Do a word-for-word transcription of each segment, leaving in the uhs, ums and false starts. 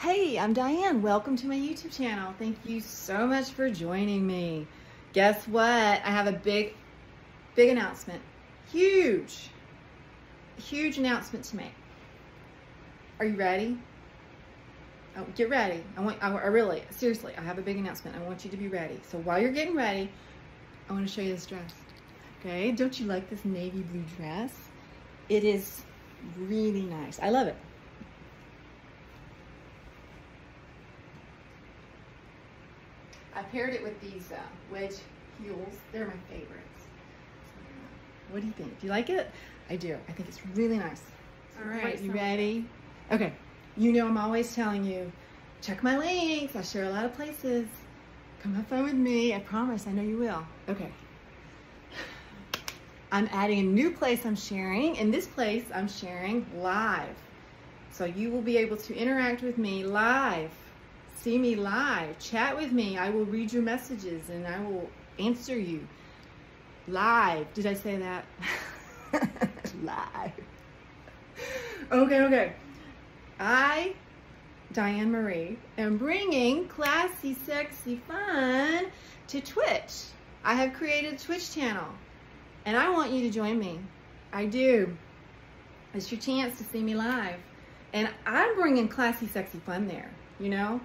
Hey, I'm Diane. Welcome to my YouTube channel. Thank you so much for joining me. Guess what? I have a big, big announcement. Huge, huge announcement to make. Are you ready? Oh, get ready. I want, I, I really, seriously, I have a big announcement. I want you to be ready. So while you're getting ready, I want to show you this dress. Okay, don't you like this navy blue dress? It is really nice. I love it. I paired it with these uh, wedge heels. They're my favorites. So, what do you think? Do you like it? I do. I think it's really nice. All right, you ready? Okay. You know I'm always telling you, check my links. I share a lot of places. Come have fun with me. I promise. I know you will. Okay. I'm adding a new place I'm sharing. In this place, I'm sharing live. So you will be able to interact with me live. See me live, chat with me. I will read your messages and I will answer you live. Did I say that? Live. Okay, okay. I, Diane Marie, am bringing classy, sexy fun to Twitch. I have created a Twitch channel and I want you to join me. I do. It's your chance to see me live. And I'm bringing classy, sexy fun there, you know?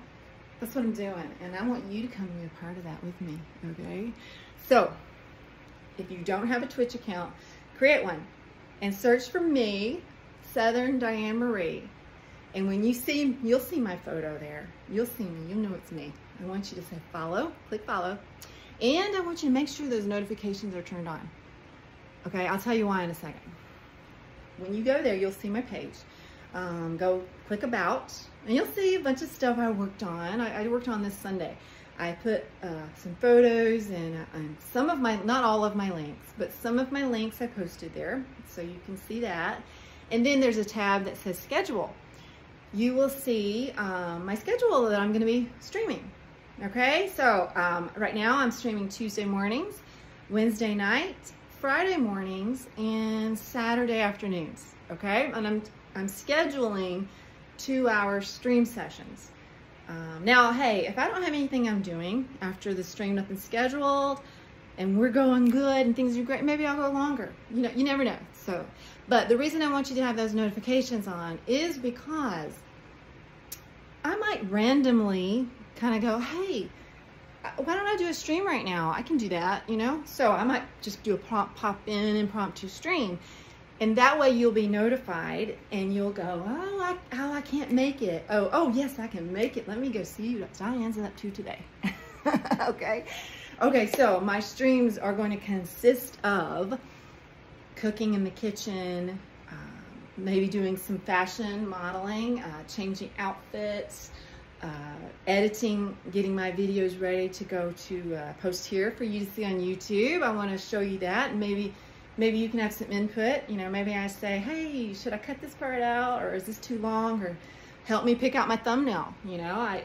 That's what I'm doing, and I want you to come be a part of that with me, okay? So, if you don't have a Twitch account, create one, and search for me, Southern Diane Marie, and when you see, you'll see my photo there. You'll see me, you'll know it's me. I want you to say follow, click follow, and I want you to make sure those notifications are turned on. Okay, I'll tell you why in a second. When you go there, you'll see my page. Um, go click about, and you'll see a bunch of stuff I worked on. I, I worked on this Sunday. I put uh, some photos and, uh, and some of my, not all of my links, but some of my links I posted there, so you can see that. And then there's a tab that says schedule. You will see um, my schedule that I'm going to be streaming. Okay, so um, right now I'm streaming Tuesday mornings, Wednesday night, Friday mornings, and Saturday afternoons. Okay, and I'm I'm scheduling two-hour stream sessions. Um, now, hey, if I don't have anything I'm doing after the stream, nothing's scheduled, and we're going good and things are great, maybe I'll go longer. You know, you never know. So, but the reason I want you to have those notifications on is because I might randomly kind of go, hey, why don't I do a stream right now? I can do that, you know? So I might just do a pop, pop in impromptu stream. And that way you'll be notified and you'll go, oh, I, oh, I can't make it. Oh, oh, yes, I can make it. Let me go see what Diane's up to today. Okay. Okay, so my streams are going to consist of cooking in the kitchen, um, maybe doing some fashion modeling, uh, changing outfits, uh, editing, getting my videos ready to go to uh, post here for you to see on YouTube. I want to show you that, and maybe Maybe you can have some input. You know, maybe I say, hey, should I cut this part out, or is this too long, or help me pick out my thumbnail? You know, I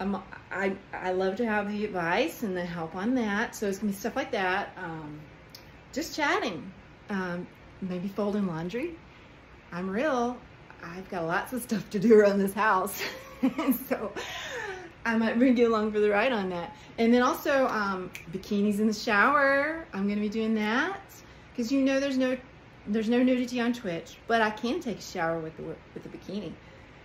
I'm, I, I love to have the advice and the help on that. So it's gonna be stuff like that. Um, just chatting, um, maybe folding laundry. I'm real. I've got lots of stuff to do around this house. And so I might bring you along for the ride on that. And then also um, bikinis in the shower. I'm gonna be doing that. Because you know there's no there's no nudity on Twitch, but I can take a shower with the with the bikini,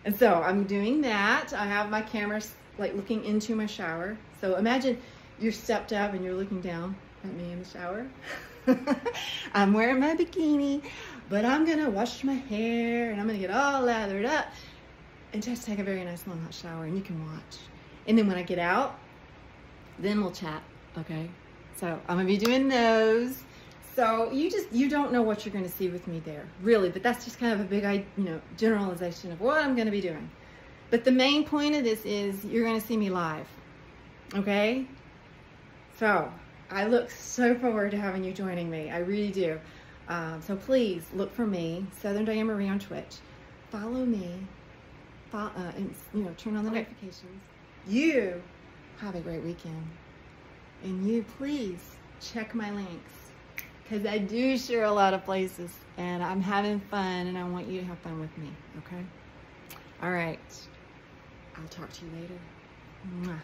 and so I'm doing that. I have my camera like looking into my shower. So imagine you're stepped up and you're looking down at me in the shower. I'm wearing my bikini, but I'm gonna wash my hair and I'm gonna get all lathered up and just take a very nice long hot shower, and you can watch. And then when I get out, then we'll chat. Okay, so I'm gonna be doing those. So you just, you don't know what you're going to see with me there, really, but that's just kind of a big, you know, generalization of what I'm going to be doing. But the main point of this is you're going to see me live, okay? So I look so forward to having you joining me. I really do. Um, so please look for me, Southern Diane Marie on Twitch. Follow me, follow, uh, and, you know, turn on the notifications. You have a great weekend. And you please check my links. Because I do share a lot of places, and I'm having fun, and I want you to have fun with me, okay? All right. I I'll talk to you later. Mwah.